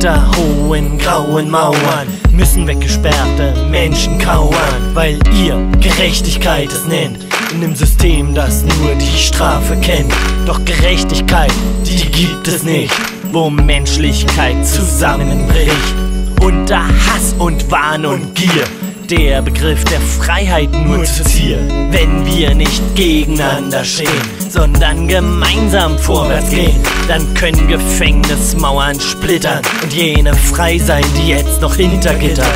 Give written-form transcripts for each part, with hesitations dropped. Hinter hohen grauen Mauern müssen weggesperrte Menschen kauern, weil ihr Gerechtigkeit es nennt, in einem System, das nur die Strafe kennt. Doch Gerechtigkeit, die gibt es nicht, wo Menschlichkeit zusammenbricht. Unter Hass und Wahn und Gier, der Begriff der Freiheit nur zu Ziel. Wenn wir nicht gegeneinander stehen, sondern gemeinsam vorwärts gehen, dann können Gefängnismauern splittern und jene frei sein, die jetzt noch hinter Gittern.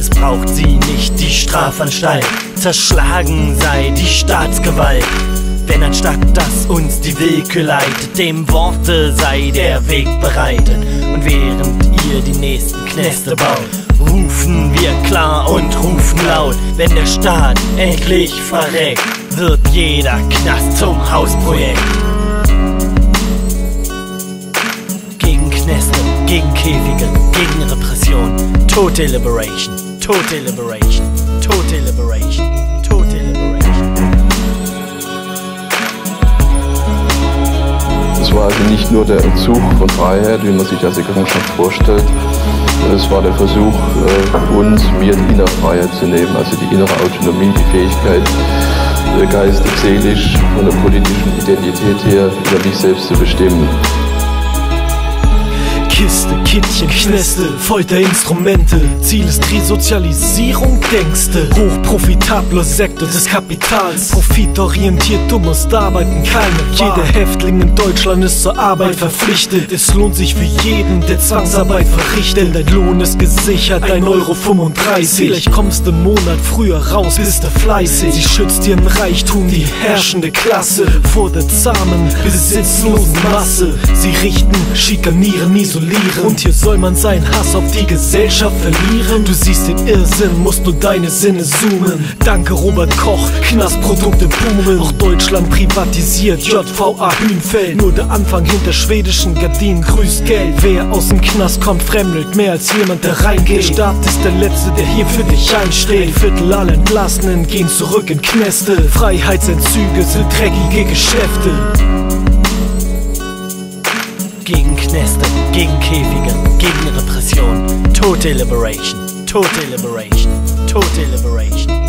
Es braucht sie nicht, die Strafanstalt, zerschlagen sei die Staatsgewalt. Wenn anstatt dass uns die Willkür leitet, dem Worte sei der Weg bereitet. Und während ihr die nächsten Kneste baut, rufen wir klar und rufen laut. Wenn der Staat endlich verreckt, wird jeder Knast zum Hausprojekt. Gegen Kneste, gegen Käfige, gegen Repression. Tote Liberation, tote Liberation, tote Liberation, tote Liberation. Es war also nicht nur der Entzug von Freiheit, wie man sich das Gefangenschaft vorstellt. Es war der Versuch, uns mehr die innere Freiheit zu nehmen, also die innere Autonomie, die Fähigkeit, geistig, seelisch, von der politischen Identität her über mich selbst zu bestimmen. Kiste, Kittchen, Kneste, Folterinstrumente. Ziel ist Resozialisierung, Gangste. Hochprofitable Sekte des Kapitals. Profitorientiert, dummes Arbeiten, keine. Jeder Häftling in Deutschland ist zur Arbeit verpflichtet. Es lohnt sich für jeden, der Zwangsarbeit verrichtet. Dein Lohn ist gesichert, 1,35 €. Vielleicht kommst du im Monat früher raus, bist du fleißig. Sie schützt ihren Reichtum, die herrschende Klasse, vor der zahmen, besitzlosen Masse. Sie richten, schikanieren, isolieren. Und hier soll man seinen Hass auf die Gesellschaft verlieren. Du siehst den Irrsinn, musst nur deine Sinne zoomen. Danke Robert Koch, Knastprodukte boomen. Auch Deutschland privatisiert, JVA Hünfeld. Nur der Anfang, hinter schwedischen Gardinen grüßt Geld. Wer aus dem Knast kommt, fremdelt mehr als jemand, der reingeht. Der Staat ist der Letzte, der hier für dich einsteht. Ein Viertel aller Entlassenen gehen zurück in Kneste. Freiheitsentzüge sind dreckige Geschäfte. Gegen Kneste, gegen Käfige, gegen Repression. Tote Liberation, tote Liberation, tote Liberation.